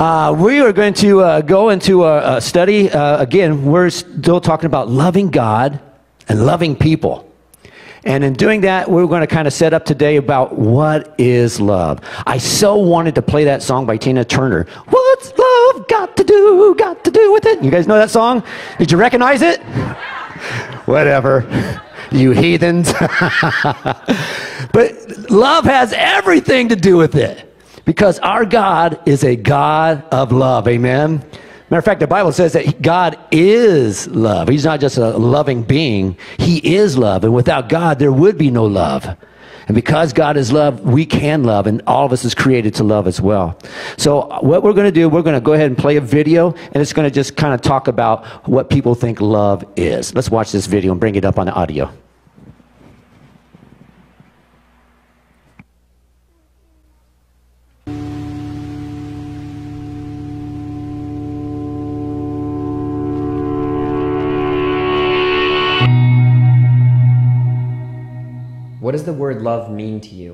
We are going to go into a study. Again, we're still talking about loving God and loving people. And in doing that, we're going to kind of set up today about what is love. I so wanted to play that song by Tina Turner. What's love got to do with it? You guys know that song? Did you recognize it? Whatever. You heathens. But love has everything to do with it. Because our God is a God of love. Amen? Matter of fact, the Bible says that God is love. He's not just a loving being. He is love. And without God, there would be no love. And because God is love, we can love. And all of us is created to love as well. So what we're going to do, we're going to go ahead and play a video. And it's going to just kind of talk about what people think love is. Let's watch this video and bring it up on the audio. What does the word love mean to you?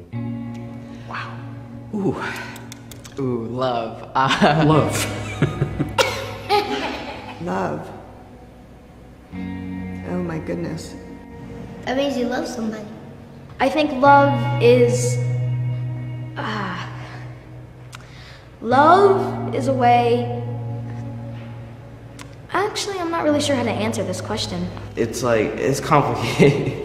Wow. Ooh. Ooh, love. Love. Love. Oh my goodness. That means you love somebody. I think love is... love is a way... Actually, I'm not really sure how to answer this question. It's like, it's complicated.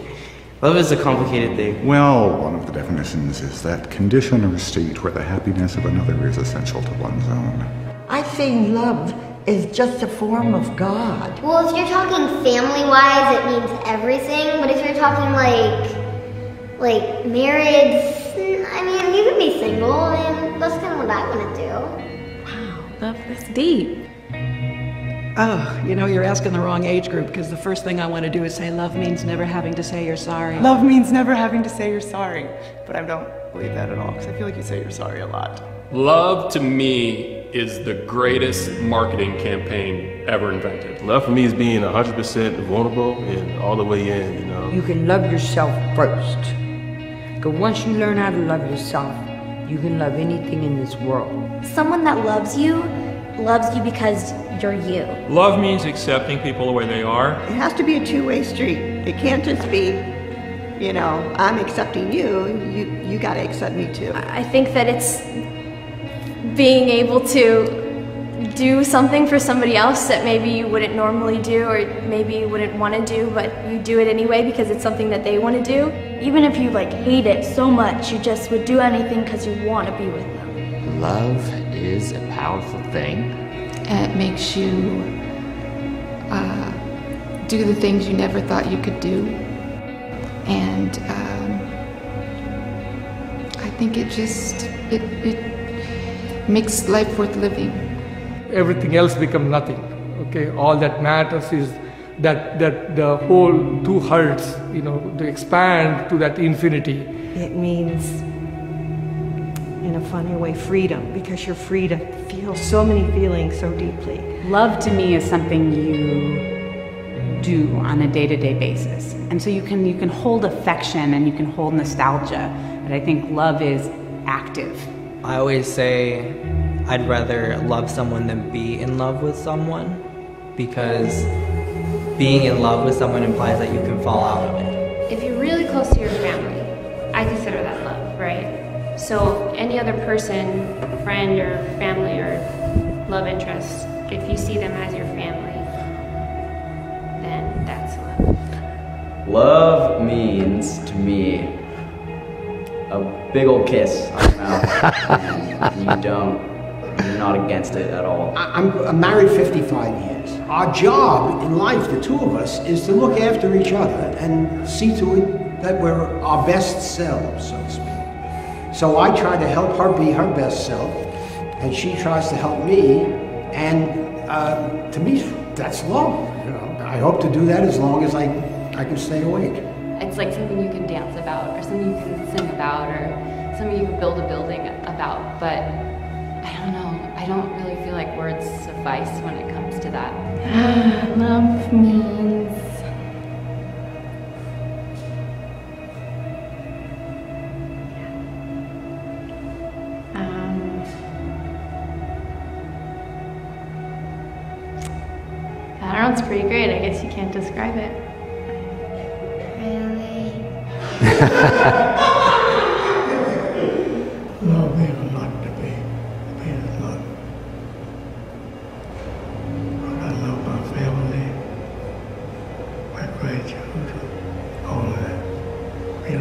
Love is a complicated thing. Well, one of the definitions is that condition or state where the happiness of another is essential to one's own. I think love is just a form of God. Well, if you're talking family-wise, it means everything. But if you're talking like marriage, I mean, you can be single. I mean, that's kind of what I want to do. Wow, love, that's deep. Oh, you know, you're asking the wrong age group, because the first thing I want to do is say love means never having to say you're sorry. Love means never having to say you're sorry. But I don't believe that at all, because I feel like you say you're sorry a lot. Love, to me, is the greatest marketing campaign ever invented. Love, for me, is being 100% vulnerable and all the way in, you know. You can love yourself first. Because once you learn how to love yourself, you can love anything in this world. Someone that loves you because you're you. Love means accepting people the way they are. It has to be a two-way street. It can't just be, you know, I'm accepting you, you gotta accept me too. I think that it's being able to do something for somebody else that maybe you wouldn't normally do or maybe you wouldn't want to do, but you do it anyway because it's something that they want to do. Even if you like hate it so much, you just would do anything because you want to be with them. Love is a powerful thing. It makes you do the things you never thought you could do. And I think it just, it makes life worth living. Everything else becomes nothing, okay? All that matters is that the whole two hearts, you know, to expand to that infinity. It means, in a funny way, freedom, because you're free to feel so many feelings so deeply. Love to me is something you do on a day-to-day basis. And so you can hold affection and you can hold nostalgia, but I think love is active. I always say I'd rather love someone than be in love with someone, because being in love with someone implies that you can fall out of it. If you're really close to your family, I consider that love, right? So any other person, friend or family or love interest, if you see them as your family, then that's love. Love means, to me, a big old kiss on your mouth. You're not against it at all. I'm married 55 years. Our job in life, the two of us, is to look after each other and see to it that we're our best selves, so to speak. So I try to help her be her best self, and she tries to help me, and to me, that's love. You know, I hope to do that as long as I can stay awake. It's like something you can dance about, or something you can sing about, or something you can build a building about, but I don't know, I don't really feel like words suffice when it comes to that. Love means... sounds pretty great. I guess you can't describe it. Really? Love me a lot to be. Me a lot. I love my family, my grandchildren, all of that. Me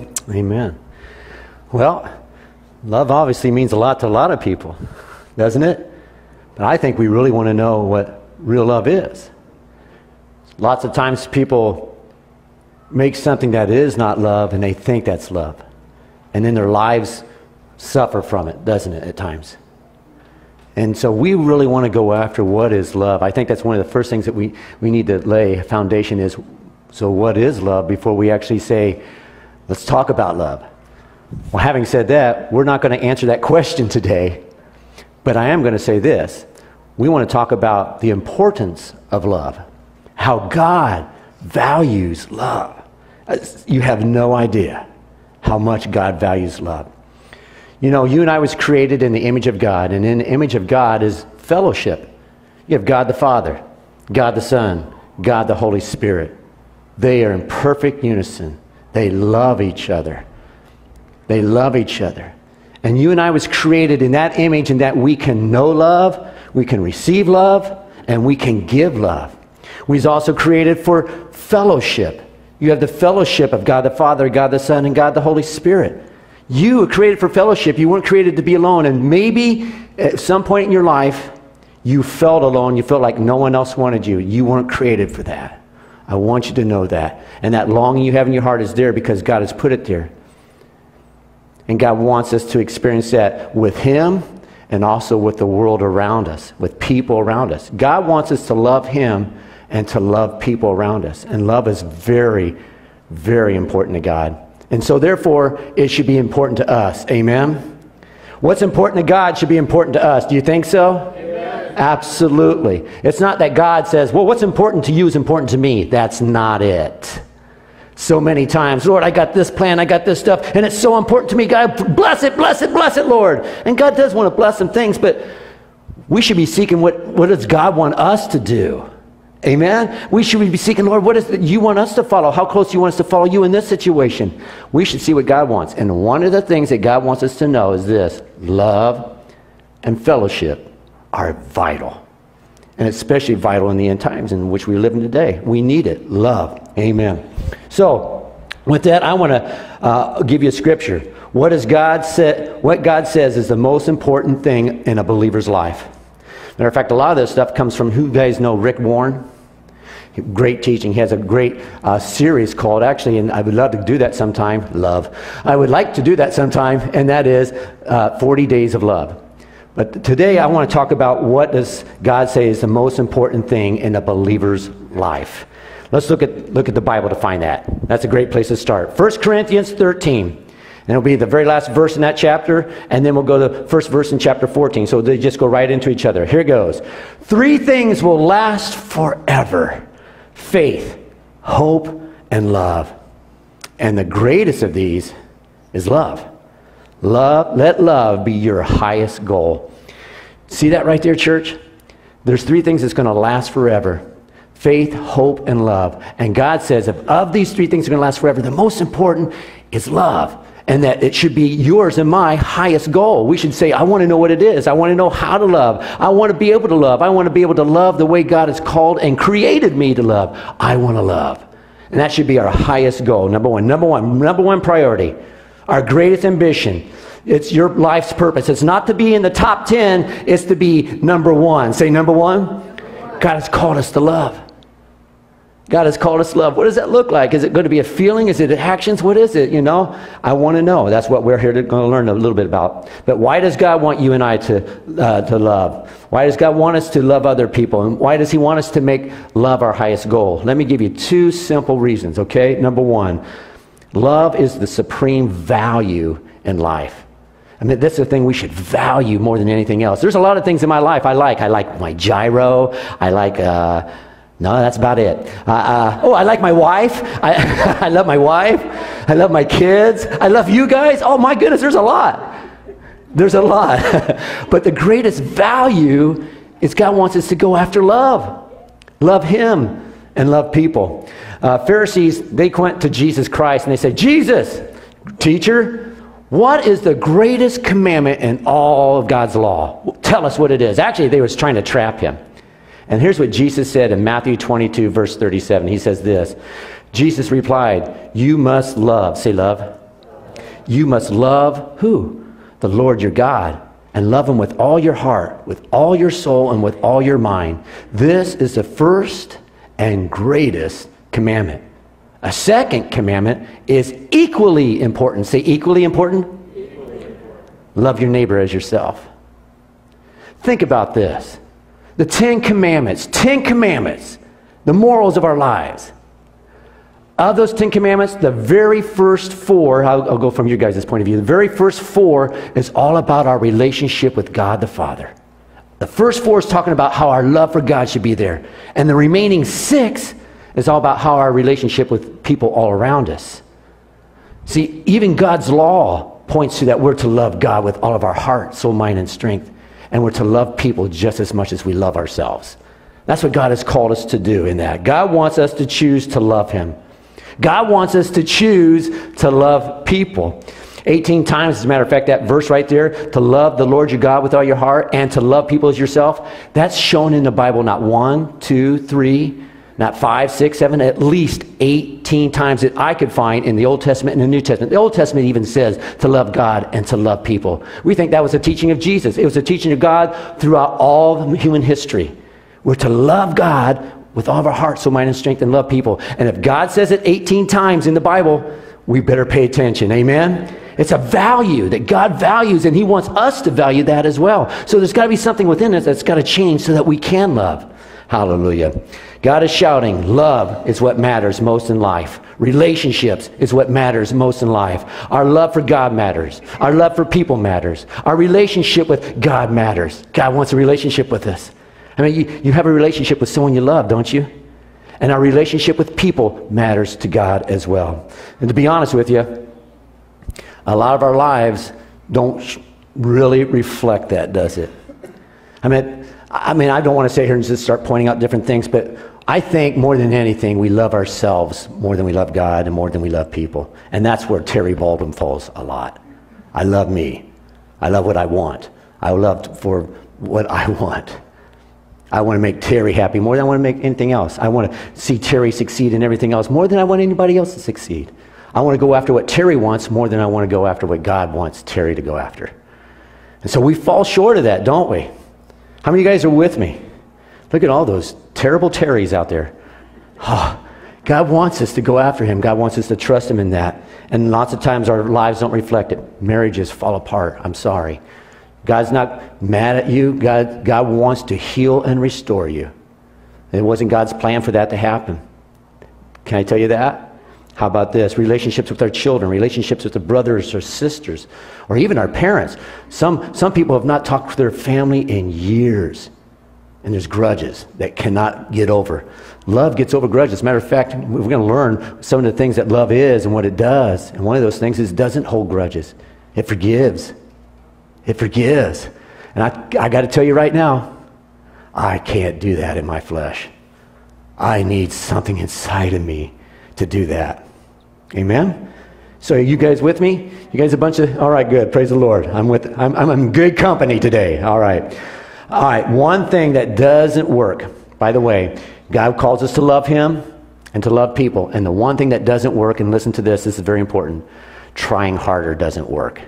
a lot. Amen. Well, love obviously means a lot to a lot of people, doesn't it? But I think we really want to know what real love is. Lots of times people make something that is not love and they think that's love. And then their lives suffer from it, doesn't it, at times? And so we really want to go after what is love. I think that's one of the first things that we need to lay a foundation is, so what is love before we actually say, let's talk about love. Well, having said that, we're not going to answer that question today, but I am going to say this. We want to talk about the importance of love, how God values love. You have no idea how much God values love. You know, you and I was created in the image of God, and in the image of God is fellowship. You have God the Father, God the Son, God the Holy Spirit. They are in perfect unison. They love each other. They love each other. And you and I was created in that image, and that we can know love, we can receive love, and we can give love. We was also created for fellowship. You have the fellowship of God the Father, God the Son, and God the Holy Spirit. You were created for fellowship. You weren't created to be alone. And maybe at some point in your life, you felt alone. You felt like no one else wanted you. You weren't created for that. I want you to know that. And that longing you have in your heart is there because God has put it there. And God wants us to experience that with Him and also with the world around us, with people around us. God wants us to love Him and to love people around us. And love is very, very important to God. And so therefore, it should be important to us. Amen? What's important to God should be important to us. Do you think so? Amen. Absolutely. It's not that God says, well, what's important to you is important to me. That's not it. So many times, Lord, I got this plan, I got this stuff, and it's so important to me, God, bless it, bless it, bless it, Lord. And God does want to bless some things, but we should be seeking what does God want us to do? Amen? We should be seeking, Lord, what is it you want us to follow? How close do you want us to follow you in this situation? We should see what God wants. And one of the things that God wants us to know is this: love and fellowship are vital. And especially vital in the end times in which we live in today. We need it. Love. Amen. So, with that, I want to give you a scripture. What God says is the most important thing in a believer's life. Matter of fact, a lot of this stuff comes from, who you guys know Rick Warren? Great teaching. He has a great series called, actually, and I would love to do that sometime, Love. I would like to do that sometime, and that is 40 Days of Love. But today I want to talk about what does God say is the most important thing in a believer's life. Let's look at the Bible to find that. That's a great place to start. 1 Corinthians 13. And it'll be the very last verse in that chapter, and then we'll go to the first verse in chapter 14. So they just go right into each other. Here it goes. Three things will last forever: faith, hope, and love. And the greatest of these is love. Love, let love be your highest goal. See that right there, church? There's three things that's going to last forever: faith, hope, and love. And God says if of these three things are going to last forever, the most important is love. And that it should be yours and my highest goal. We should say, I want to know what it is. I want to know how to love. I want to be able to love. I want to be able to love the way God has called and created me to love. I want to love. And that should be our highest goal. Number one priority. Our greatest ambition. It's your life's purpose. It's not to be in the top 10. It's to be number one. Say number one. God has called us to love. God has called us to love. What does that look like? Is it going to be a feeling? Is it actions? What is it? You know, I want to know. That's what we're here going to learn a little bit about. But why does God want you and I to love? Why does God want us to love other people? And why does He want us to make love our highest goal? Let me give you two simple reasons, okay? Number one. Love is the supreme value in life. I mean, that's the thing we should value more than anything else. There's a lot of things in my life I like. I like my gyro. I like, no, that's about it. Oh, I like my wife. I love my wife. I love my kids. I love you guys. Oh, my goodness, there's a lot. There's a lot. But the greatest value It's God wants us to go after love. Love Him and love people. Pharisees, they went to Jesus Christ and they said, Jesus, teacher, what is the greatest commandment in all of God's law? Tell us what it is. Actually, they were trying to trap Him. And here's what Jesus said in Matthew 22, verse 37. He says this, Jesus replied, you must love. Say love. You must love who? The Lord your God. And love Him with all your heart, with all your soul, and with all your mind. This is the first and greatest commandment. A second commandment is equally important. Say equally important. Equally important. Love your neighbor as yourself. Think about this. The 10 Commandments, the morals of our lives. Of those 10 Commandments, the very first 4, I'll go from your guys' point of view, the very first 4 is all about our relationship with God the Father. The first 4 is talking about how our love for God should be there. And the remaining 6 is all about how our relationship with people all around us. See, even God's law points to that we're to love God with all of our heart, soul, mind, and strength. And we're to love people just as much as we love ourselves. That's what God has called us to do in that. God wants us to choose to love Him. God wants us to choose to love people. 18 times, as a matter of fact, that verse right there, to love the Lord your God with all your heart and to love people as yourself, that's shown in the Bible not 1, 2, 3, not 5, 6, 7, at least 18 times that I could find in the Old Testament and the New Testament. The Old Testament even says to love God and to love people. We think that was a teaching of Jesus. It was a teaching of God throughout all human history. We're to love God with all of our heart, soul, mind, and strength, and love people. And if God says it 18 times in the Bible, we better pay attention. Amen? It's a value that God values, and He wants us to value that as well. So there's got to be something within us that's got to change so that we can love. Hallelujah. God is shouting, love is what matters most in life. Relationships is what matters most in life. Our love for God matters. Our love for people matters. Our relationship with God matters. God wants a relationship with us. I mean, you have a relationship with someone you love, don't you? And our relationship with people matters to God as well. And to be honest with you, a lot of our lives don't really reflect that, does it? I mean, I don't want to sit here and just start pointing out different things, but I think more than anything, we love ourselves more than we love God and more than we love people. And that's where Terry Baldwin falls a lot. I love me. I love what I want. I love for what I want. I want to make Terry happy more than I want to make anything else. I want to see Terry succeed in everything else more than I want anybody else to succeed. I want to go after what Terry wants more than I want to go after what God wants Terry to go after. And so we fall short of that, don't we? How many of you guys are with me? Look at all those terrible Terrys out there. Oh, God wants us to go after Him. God wants us to trust Him in that. And lots of times our lives don't reflect it. Marriages fall apart. I'm sorry. God's not mad at you. God wants to heal and restore you. It wasn't God's plan for that to happen. Can I tell you that? How about this? Relationships with our children, relationships with the brothers or sisters, or even our parents. Some people have not talked to their family in years, and there's grudges that cannot get over. Love gets over grudges. As a matter of fact, we're going to learn some of the things that love is and what it does. And one of those things is it doesn't hold grudges. It forgives. It forgives. And I got to tell you right now, I can't do that in my flesh. I need something inside of me to do that. Amen? So are you guys with me? You guys a bunch of, all right, good. Praise the Lord. I'm in good company today. All right. All right. One thing that doesn't work, by the way, God calls us to love Him and to love people. And the one thing that doesn't work, and listen to this, this is very important. Trying harder doesn't work.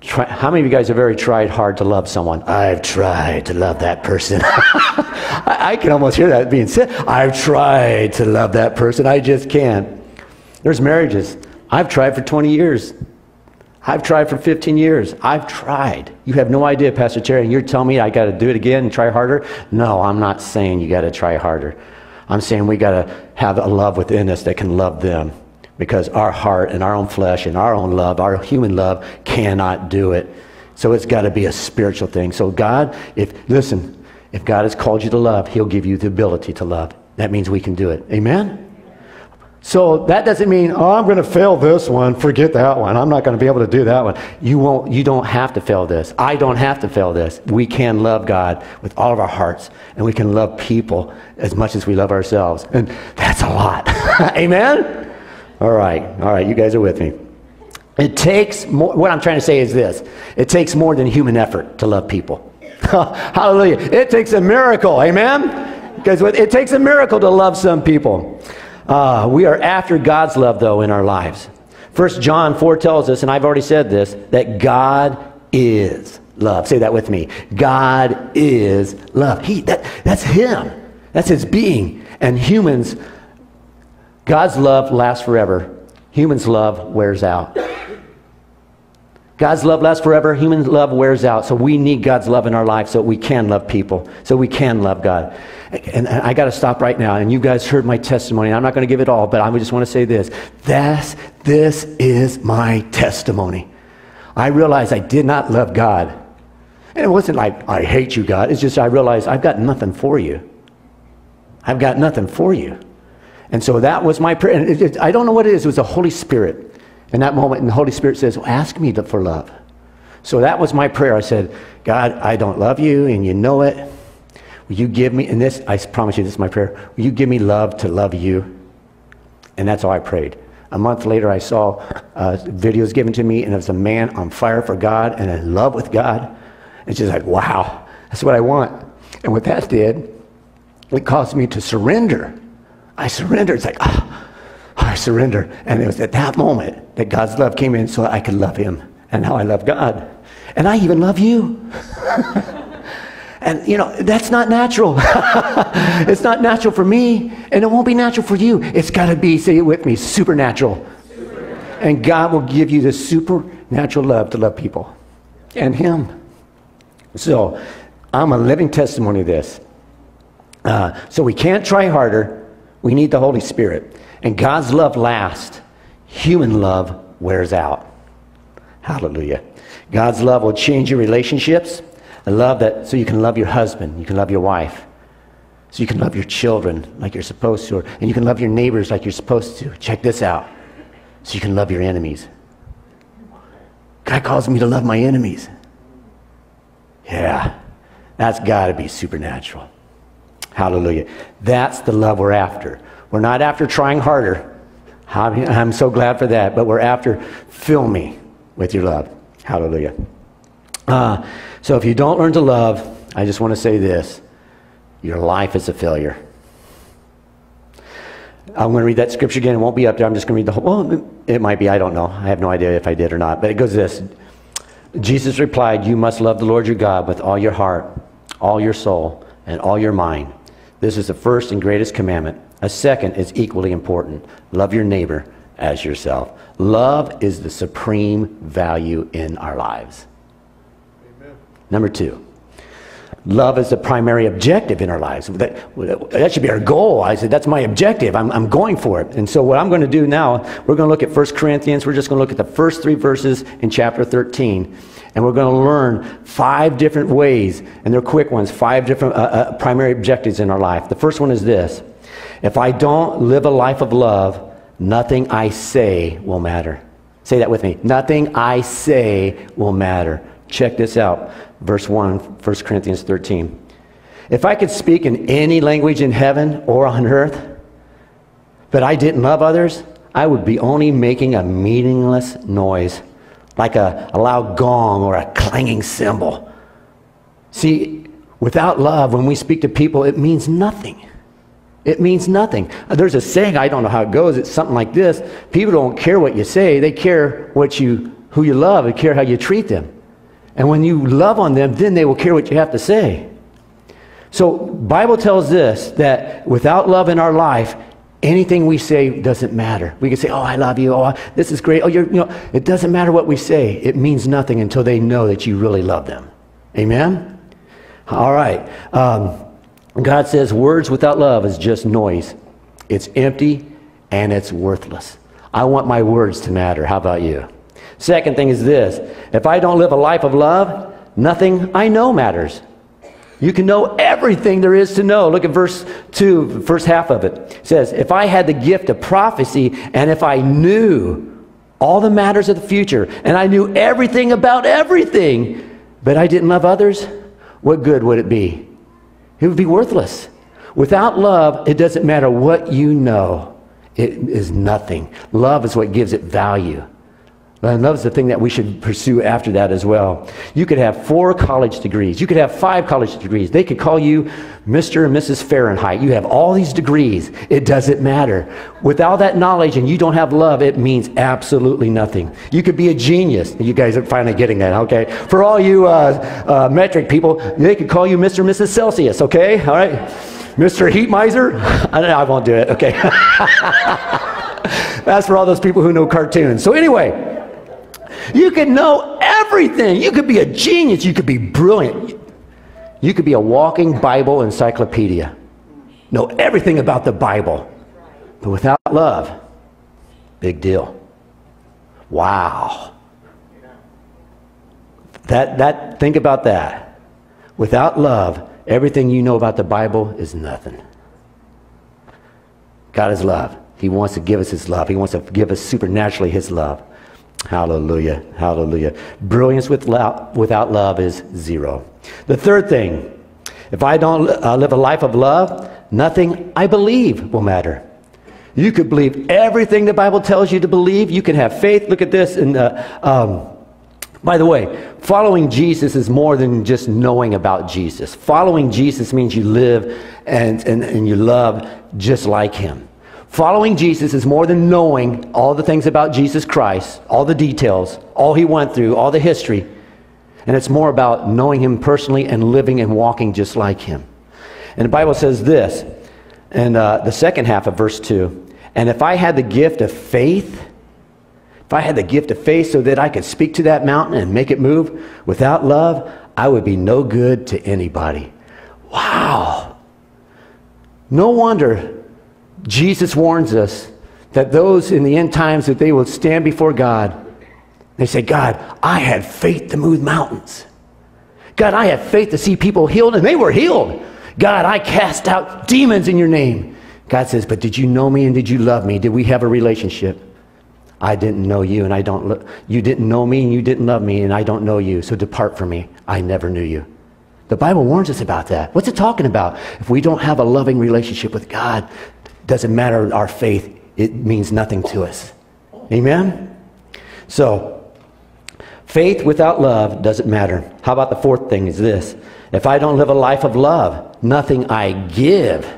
How many of you guys have ever tried hard to love someone? I've tried to love that person. I can almost hear that being said. I've tried to love that person. I just can't. There's marriages. I've tried for 20 years. I've tried for 15 years. I've tried. You have no idea, Pastor Terry, and you're telling me I got to do it again and try harder? No, I'm not saying you got to try harder. I'm saying we got to have a love within us that can love them. Because our heart and our own flesh and our own love, our human love, cannot do it. So it's got to be a spiritual thing. So God, if God has called you to love, He'll give you the ability to love. That means we can do it. Amen? So that doesn't mean, oh, I'm going to fail this one, forget that one, I'm not going to be able to do that one. You don't have to fail this. I don't have to fail this. We can love God with all of our hearts, and we can love people as much as we love ourselves. And that's a lot. Amen? All right, you guys are with me. It takes more, what I'm trying to say is this, it takes more than human effort to love people. Hallelujah. It takes a miracle, amen? Because it takes a miracle to love some people. We are after God's love, though, in our lives. 1 John 4 tells us, and I've already said this, that God is love. Say that with me. God is love. That's Him. That's His being. And humans, God's love lasts forever. Humans' love wears out. God's love lasts forever. Human love wears out. So we need God's love in our life so we can love people, so we can love God. And I got to stop right now. And you guys heard my testimony. I'm not going to give it all, but I just want to say this. This is my testimony. I realized I did not love God. And it wasn't like, I hate you, God. It's just I realized I've got nothing for you. I've got nothing for you. And so that was my prayer. And I don't know what it is. It was the Holy Spirit. In that moment, and the Holy Spirit says, well, ask me for love. So that was my prayer. I said, God, I don't love you, and you know it. Will you give me, and this, I promise you, this is my prayer. Will you give me love to love you? And that's all I prayed. A month later, I saw videos given to me, and it was a man on fire for God and in love with God. And she's like, wow, that's what I want. And what that did, it caused me to surrender. I surrendered. It's like, ah. Oh, I surrender. And it was at that moment that God's love came in so that I could love Him. And now I love God. And I even love you. And, you know, that's not natural. It's not natural for me, and it won't be natural for you. It's got to be, say it with me, supernatural. And God will give you the supernatural love to love people and Him. So I'm a living testimony of this. So we can't try harder. We need the Holy Spirit. And God's love lasts. Human love wears out. Hallelujah. God's love will change your relationships. I love that, so you can love your husband, you can love your wife, so you can love your children like you're supposed to, and you can love your neighbors like you're supposed to. Check this out. So you can love your enemies. God calls me to love my enemies. Yeah, that's got to be supernatural. Hallelujah. That's the love we're after. We're not after trying harder. I'm so glad for that. But we're after, fill me with your love. Hallelujah. So if you don't learn to love, I just want to say this. Your life is a failure. I'm going to read that scripture again. It won't be up there. I'm just going to read the whole. Well, it might be. I don't know. I have no idea if I did or not. But it goes this. Jesus replied, you must love the Lord your God with all your heart, all your soul, and all your mind. This is the first and greatest commandment. A second is equally important. Love your neighbor as yourself. Love is the supreme value in our lives. Amen. Number two, love is the primary objective in our lives. That should be our goal. I said, that's my objective. I'm going for it. And so what I'm going to do now, we're going to look at 1 Corinthians. We're just going to look at the first three verses in chapter 13. And we're going to learn 5 different ways, and they're quick ones, 5 different primary objectives in our life. The first one is this. If I don't live a life of love, nothing I say will matter. Say that with me. Nothing I say will matter. Check this out. Verse 1, 1 Corinthians 13. If I could speak in any language in heaven or on earth, but I didn't love others, I would be only making a meaningless noise, like a loud gong or a clanging cymbal. See, without love, when we speak to people, it means nothing. It means nothing. There's a saying, I don't know how it goes, it's something like this. People don't care what you say, they care who you love, they care how you treat them. And when you love on them, then they will care what you have to say. So Bible tells this, that without love in our life, anything we say doesn't matter. We can say, oh, I love you, oh, this is great, oh, it doesn't matter what we say. It means nothing until they know that you really love them. Amen? All right. God says words without love is just noise. It's empty and it's worthless. I want my words to matter. How about you? Second thing is this. If I don't live a life of love, nothing I know matters. You can know everything there is to know. Look at verse 2, first half of it. It says, if I had the gift of prophecy, and if I knew all the matters of the future, and I knew everything about everything, but I didn't love others, what good would it be? It would be worthless. Without love, it doesn't matter what you know. It is nothing. Love is what gives it value. And love's the thing that we should pursue after that as well. You could have 4 college degrees. You could have 5 college degrees. They could call you Mr. and Mrs. Fahrenheit. You have all these degrees. It doesn't matter. Without that knowledge and you don't have love, it means absolutely nothing. You could be a genius. You guys are finally getting that, okay? For all you metric people, they could call you Mr. and Mrs. Celsius, okay? All right? Mr. Heat Miser? I won't do it, okay? That's for all those people who know cartoons. So anyway, you could know everything. You could be a genius. You could be brilliant. You could be a walking Bible encyclopedia. Know everything about the Bible. But without love, big deal. Wow. Think about that. Without love, everything you know about the Bible is nothing. God is love. He wants to give us His love. He wants to give us supernaturally His love. Hallelujah, hallelujah. Brilliance without love is zero. The third thing, if I don't live a life of love, nothing I believe will matter. You could believe everything the Bible tells you to believe. You can have faith. Look at this. And by the way, following Jesus is more than just knowing about Jesus. Following Jesus means you live and you love just like Him. Following Jesus is more than knowing all the things about Jesus Christ, all the details, all He went through, all the history. And it's more about knowing Him personally and living and walking just like Him. And the Bible says this, in the second half of verse 2, and if I had the gift of faith, if I had the gift of faith so that I could speak to that mountain and make it move, without love, I would be no good to anybody. Wow! No wonder Jesus warns us that those in the end times, that they will stand before God. They say, God, I had faith to move mountains. God, I had faith to see people healed, and they were healed. God, I cast out demons in your name. God says, but did you know me and did you love me? Did we have a relationship? I didn't know you, and I don't love you. You didn't know me and you didn't love me, and I don't know you. So depart from me. I never knew you. The Bible warns us about that. What's it talking about? If we don't have a loving relationship with God, doesn't matter our faith, it means nothing to us. Amen? So, faith without love doesn't matter. How about the fourth thing is this. If I don't live a life of love, nothing I give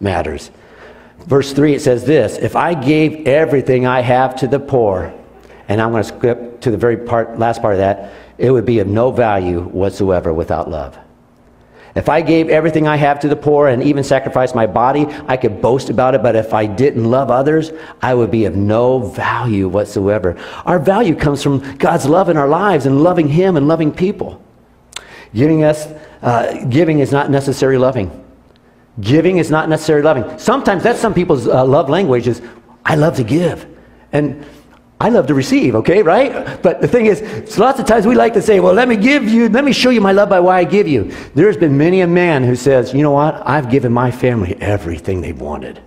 matters. Verse 3, it says this, if I gave everything I have to the poor, and I'm going to skip to the very last part of that, it would be of no value whatsoever without love. If I gave everything I have to the poor and even sacrificed my body, I could boast about it, but if I didn't love others, I would be of no value whatsoever. Our value comes from God's love in our lives and loving Him and loving people. Giving is not necessarily loving. Giving is not necessarily loving. Sometimes that's some people's love language is, I love to give. And I love to receive, okay, right? But the thing is, so lots of times we like to say, well, let me give you, let me show you my love by why I give you. There's been many a man who says, you know what, I've given my family everything they wanted.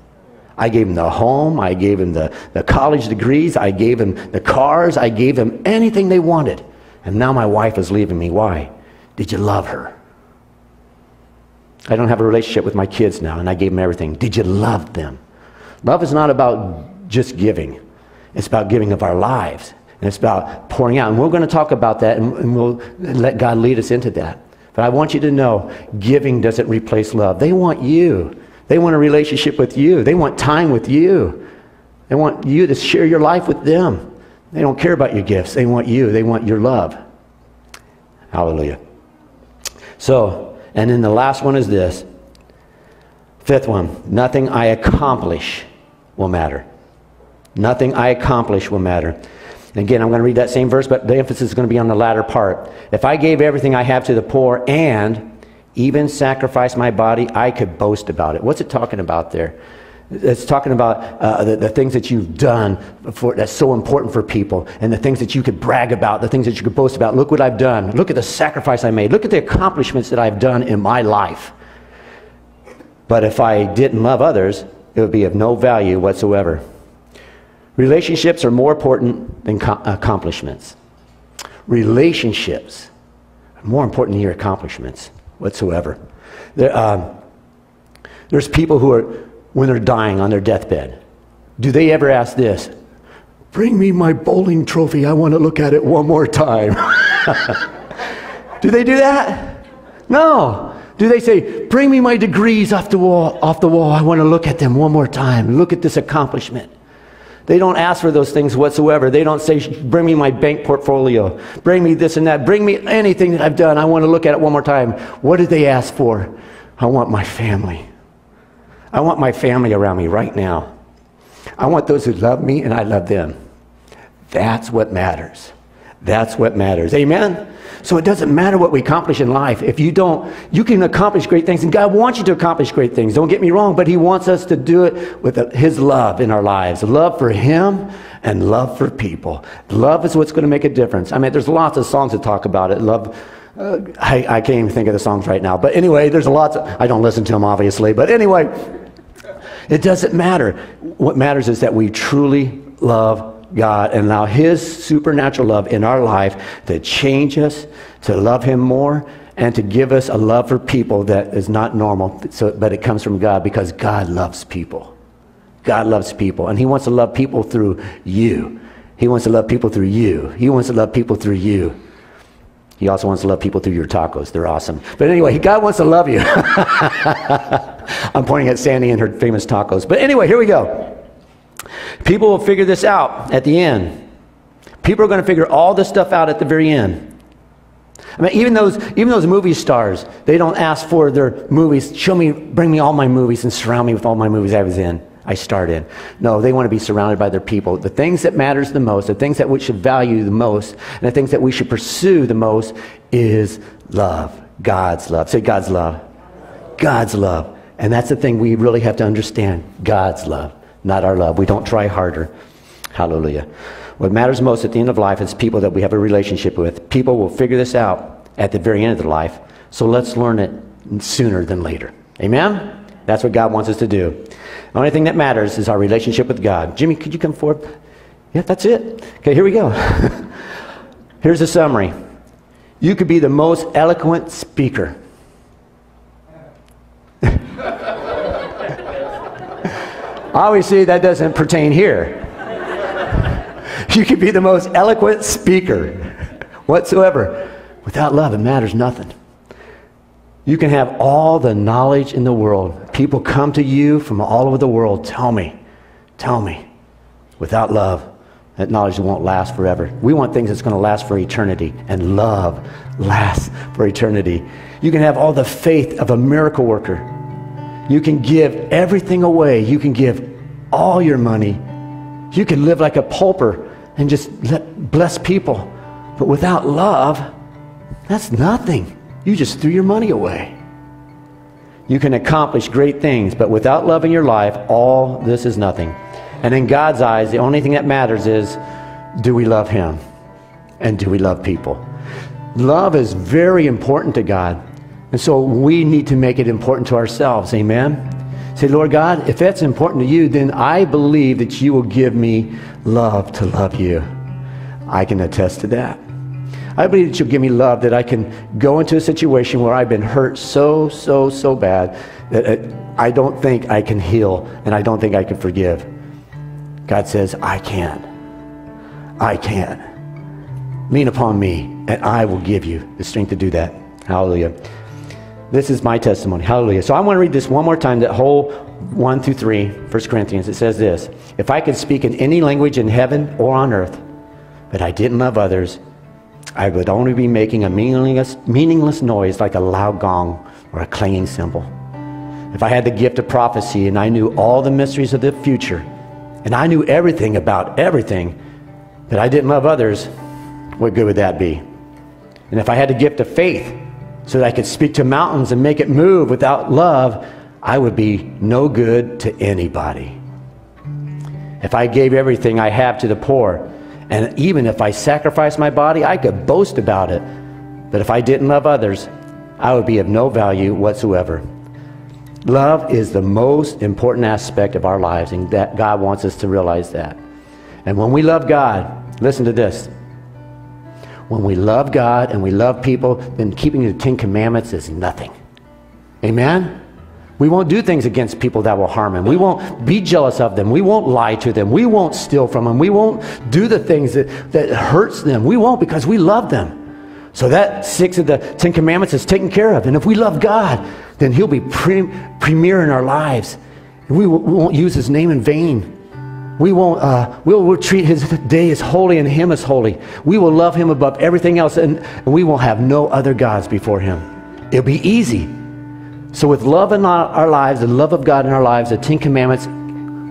I gave them the home, I gave them the college degrees, I gave them the cars, I gave them anything they wanted. And now my wife is leaving me. Why? Did you love her? I don't have a relationship with my kids now, and I gave them everything. Did you love them? Love is not about just giving. It's about giving of our lives, and it's about pouring out. And we're going to talk about that, and we'll let God lead us into that. But I want you to know, giving doesn't replace love. They want you. They want a relationship with you. They want time with you. They want you to share your life with them. They don't care about your gifts. They want you. They want your love. Hallelujah. So, and then the last one is this. Fifth one, nothing I accomplish will matter. Nothing I accomplish will matter. And again, I'm going to read that same verse, but the emphasis is going to be on the latter part. If I gave everything I have to the poor and even sacrificed my body, I could boast about it. What's it talking about there? It's talking about the things that you've done for, that's so important for people, and the things that you could brag about, the things that you could boast about. Look what I've done. Look at the sacrifice I made. Look at the accomplishments that I've done in my life. But if I didn't love others, it would be of no value whatsoever. Relationships are more important than accomplishments. Relationships are more important than your accomplishments whatsoever. There's people who are, when they're dying on their deathbed, do they ever ask this? Bring me my bowling trophy. I want to look at it one more time. Do they do that? No. Do they say, bring me my degrees off the wall. I want to look at them one more time. Look at this accomplishment. They don't ask for those things whatsoever. They don't say, bring me my bank portfolio. Bring me this and that. Bring me anything that I've done. I want to look at it one more time. What did they ask for? I want my family. I want my family around me right now. I want those who love me and I love them. That's what matters. That's what matters. Amen? So it doesn't matter what we accomplish in life. If you don't, you can accomplish great things, and God wants you to accomplish great things. Don't get me wrong, but He wants us to do it with His love in our lives. Love for Him and love for people. Love is what's going to make a difference. I mean, there's lots of songs that talk about it. Love. I can't even think of the songs right now. But anyway, there's lots of, I don't listen to them, obviously. But anyway, it doesn't matter. What matters is that we truly love God and allow His supernatural love in our life to change us, to love Him more, and to give us a love for people that is not normal, but it comes from God, because God loves people. God loves people, and He wants to love people through you. He wants to love people through you. He wants to love people through you. He also wants to love people through your tacos. They're awesome. But anyway, God wants to love you. I'm pointing at Sandy and her famous tacos. But anyway, here we go. People will figure this out at the end. People are going to figure all this stuff out at the very end. I mean, even those movie stars, they don't ask for their movies. Show me, bring me all my movies and surround me with all my movies I was in. I start in. No, they want to be surrounded by their people. The things that matters the most, the things that we should value the most, and the things that we should pursue the most is love. God's love. Say God's love. God's love. And that's the thing we really have to understand. God's love, not our love. We don't try harder. Hallelujah. What matters most at the end of life is people that we have a relationship with. People will figure this out at the very end of their life. So let's learn it sooner than later. Amen? That's what God wants us to do. The only thing that matters is our relationship with God. Jimmy, could you come forward? Yeah, that's it. Okay, here we go. Here's a summary. You could be the most eloquent speaker. Obviously, that doesn't pertain here. You could be the most eloquent speaker whatsoever. Without love, it matters nothing. You can have all the knowledge in the world. People come to you from all over the world. Tell me. Without love, that knowledge won't last forever. We want things that's going to last for eternity, and love lasts for eternity. You can have all the faith of a miracle worker. You can give everything away. You can give all your money. You can live like a pauper and just bless people. But without love, that's nothing. You just threw your money away. You can accomplish great things, but without love in your life, all this is nothing. And in God's eyes, the only thing that matters is, do we love Him? And do we love people? Love is very important to God. And so we need to make it important to ourselves. Amen? Say, Lord God, if that's important to you, then I believe that you will give me love to love you. I can attest to that. I believe that you'll give me love, that I can go into a situation where I've been hurt so bad that I don't think I can heal and I don't think I can forgive. God says, I can. Lean upon me and I will give you the strength to do that. Hallelujah. This is my testimony. Hallelujah. So I want to read this one more time, that whole 1 through 3, 1 Corinthians. It says this: if I could speak in any language in heaven or on earth, but I didn't love others, I would only be making a meaningless noise like a loud gong or a clanging cymbal. If I had the gift of prophecy and I knew all the mysteries of the future and I knew everything about everything, but I didn't love others, what good would that be? And if I had the gift of faith so that I could speak to mountains and make it move, without love, I would be no good to anybody. If I gave everything I have to the poor, and even if I sacrificed my body, I could boast about it. But if I didn't love others, I would be of no value whatsoever. Love is the most important aspect of our lives, and that God wants us to realize that. And when we love God, listen to this. When we love God and we love people, then keeping the Ten Commandments is nothing. Amen? We won't do things against people that will harm them. We won't be jealous of them. We won't lie to them. We won't steal from them. We won't do the things that hurts them. We won't, because we love them. So that 6 of the 10 commandments is taken care of. And if we love God, then he'll be premier in our lives. And we won't use his name in vain. We won't, we'll treat his day as holy and him as holy. We will love him above everything else, and we will have no other gods before him. It'll be easy. So with love in our lives, the love of God in our lives, the 10 commandments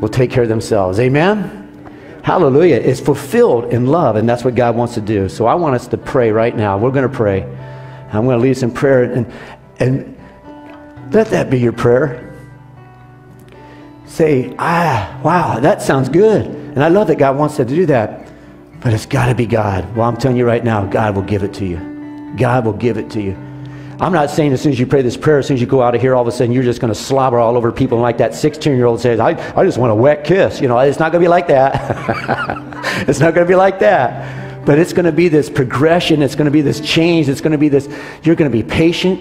will take care of themselves. Amen? Hallelujah. It's fulfilled in love, and that's what God wants to do. So I want us to pray right now. We're going to pray. I'm going to lead some prayer, and let that be your prayer. Say, wow, that sounds good. And I love that God wants us to do that, but it's got to be God. Well, I'm telling you right now, God will give it to you. God will give it to you. I'm not saying as soon as you pray this prayer, as soon as you go out of here, all of a sudden you're just going to slobber all over people, and like that 16-year-old says, I just want a wet kiss. You know, it's not going to be like that. It's not going to be like that. But it's going to be this progression. It's going to be this change. It's going to be this, you're going to be patient.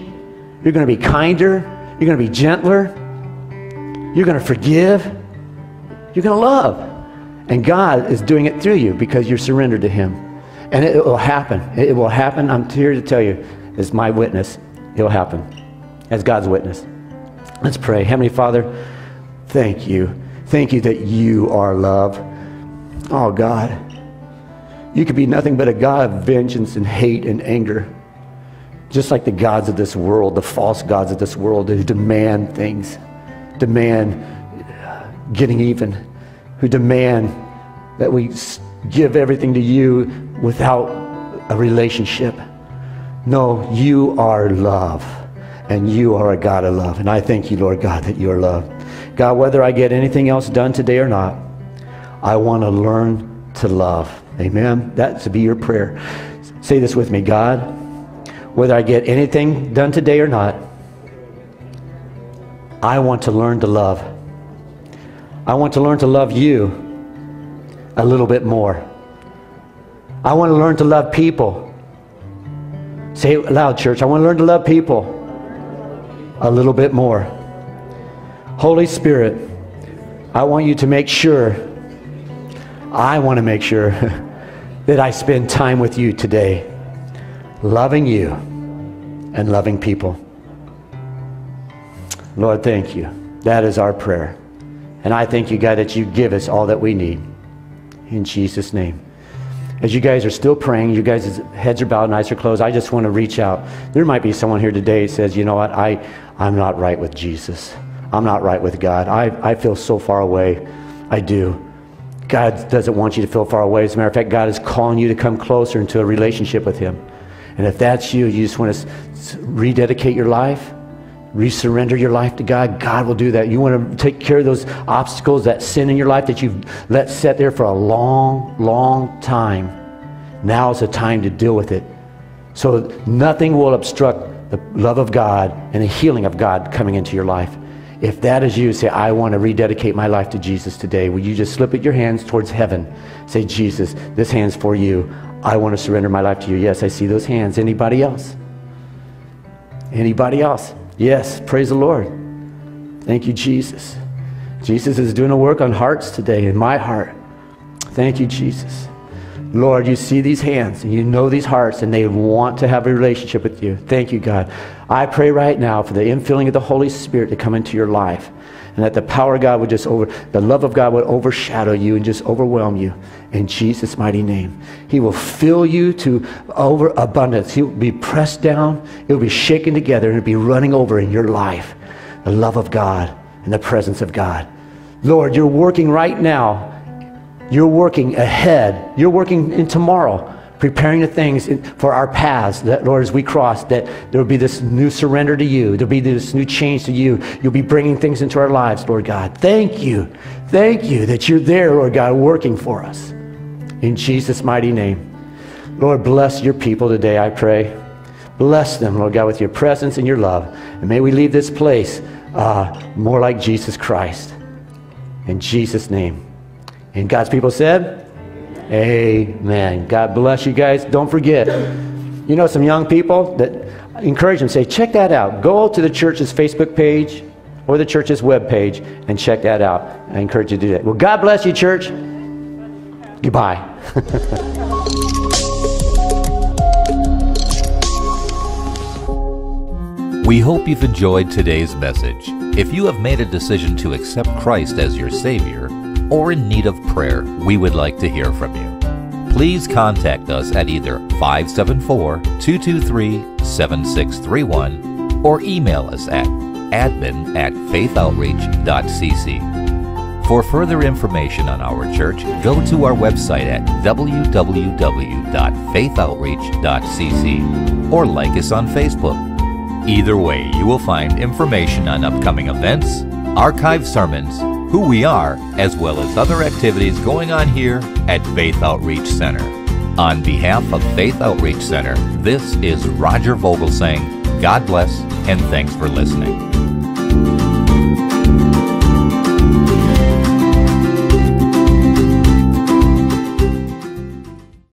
You're going to be kinder. You're going to be gentler. You're going to forgive. You're going to love. And God is doing it through you because you're surrendered to him. And it will happen. It will happen. I'm here to tell you, as my witness, it'll happen, as God's witness. Let's pray. Heavenly Father, thank you. Thank you that you are love. Oh, God, you could be nothing but a God of vengeance and hate and anger, just like the gods of this world, the false gods of this world who demand things, demand getting even, who demand that we give everything to you without a relationship. No, you are love, and you are a God of love. And I thank you, Lord God, that you are love. God, whether I get anything else done today or not, I want to learn to love. Amen? That should be your prayer. Say this with me. God, whether I get anything done today or not, I want to learn to love. I want to learn to love you a little bit more. I want to learn to love people. Say it loud, church. I want to learn to love people a little bit more. Holy Spirit, I want you to make sure, I want to make sure that I spend time with you today, loving you and loving people. Lord, thank you. That is our prayer. And I thank you, God, that you give us all that we need. In Jesus' name. As you guys are still praying, you guys' heads are bowed and eyes are closed, I just want to reach out. There might be someone here today who says, you know what, I'm not right with Jesus. I'm not right with God. I feel so far away. I do. God doesn't want you to feel far away. As a matter of fact, God is calling you to come closer into a relationship with him. And if that's you, you just want to rededicate your life, resurrender your life to God, God will do that. You want to take care of those obstacles, that sin in your life that you've let sit there for a long, long time. Now is the time to deal with it. So nothing will obstruct the love of God and the healing of God coming into your life. If that is you, say, I want to rededicate my life to Jesus today. Will you just slip your hands towards heaven? Say, Jesus, this hand's for you. I want to surrender my life to you. Yes, I see those hands. Anybody else? Anybody else? Yes, praise the Lord. Thank you, Jesus. Jesus is doing a work on hearts today, in my heart. Thank you, Jesus. Lord, you see these hands, and you know these hearts, and they want to have a relationship with you. Thank you, God. I pray right now for the infilling of the Holy Spirit to come into your life, and that the power of God would just the love of God would overshadow you and just overwhelm you in Jesus' mighty name. He will fill you to overabundance. He will be pressed down, it will be shaken together, and it will be running over in your life. The love of God and the presence of God. Lord, you're working right now. You're working ahead. You're working in tomorrow. preparing the things for our paths, that, Lord, as we cross, that there will be this new surrender to you. There'll be this new change to you. You'll be bringing things into our lives, Lord God. Thank you. Thank you that you're there, Lord God, working for us. In Jesus' mighty name. Lord, bless your people today, I pray. Bless them, Lord God, with your presence and your love. And may we leave this place more like Jesus Christ. In Jesus' name. And God's people said, amen. God bless you guys. Don't forget, you know, some young people, that encourage them, say, check that out. Go to the church's Facebook page or the church's webpage and check that out. I encourage you to do that. Well, God bless you, church. Goodbye. We hope you've enjoyed today's message. If you have made a decision to accept Christ as your Savior, or in need of prayer, we would like to hear from you. Please contact us at either 574-223-7631 or email us at admin@faithoutreach.cc. For further information on our church, go to our website at www.faithoutreach.cc or like us on Facebook. Either way, you will find information on upcoming events, archived sermons, who we are, as well as other activities going on here at Faith Outreach Center. On behalf of Faith Outreach Center, this is Roger Vogel saying, God bless and thanks for listening.